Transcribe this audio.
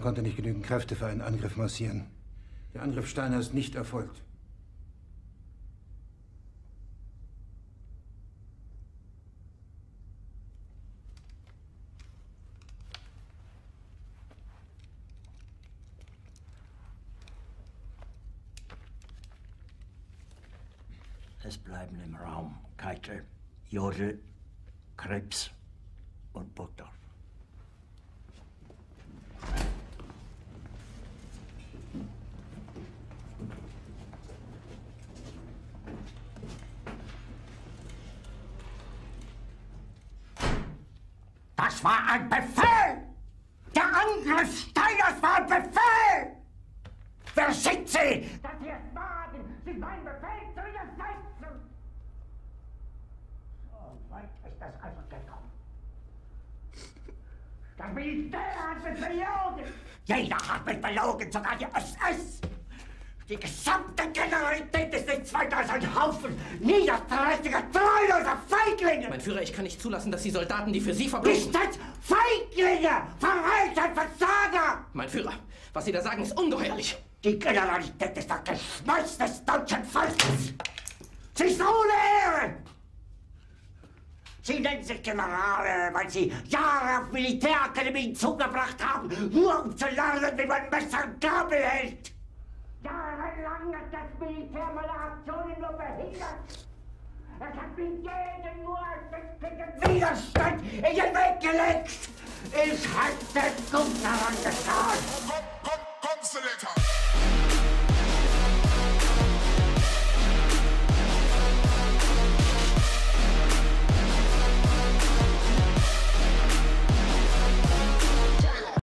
konnte nicht genügend Kräfte für einen Angriff massieren. Der Angriff Steiner ist nicht erfolgt. Es bleiben im Raum Keitel, Jodl, Krebs und Butter. Das war ein Befehl! Der Angriff Steiners war ein Befehl! Wer schickt Sie? Dass Sie es wagen, Sie meinen Befehl zu widersetzen! Weit ist das einfach gekommen. Das Militär hat mich belogen. Jeder hat mich belogen, sogar die SS. Die gesamte Generalität ist nichts weiter als ein Haufen niederträchtiger, treuloser Feiglinge. Mein Führer, ich kann nicht zulassen, dass die Soldaten, die für Sie verbringen... Nicht als Feiglinge, Verräter, Versager! Mein Führer, was Sie da sagen, ist ungeheuerlich. Die Generalität ist das Geschmeiß des deutschen Volkes. Sie ist ohne Ehre. Sie nennen sich Generale, weil Sie Jahre auf Militärakademien zugebracht haben, nur um zu lernen, wie man Messer und Gabel hält. Jahrelang hat das Militär meine Aktionen nur behindert. Es hat mir jeden nur ersichtlichen Widerstand in den Weg gelegt. Ich hatte es gut daran getan.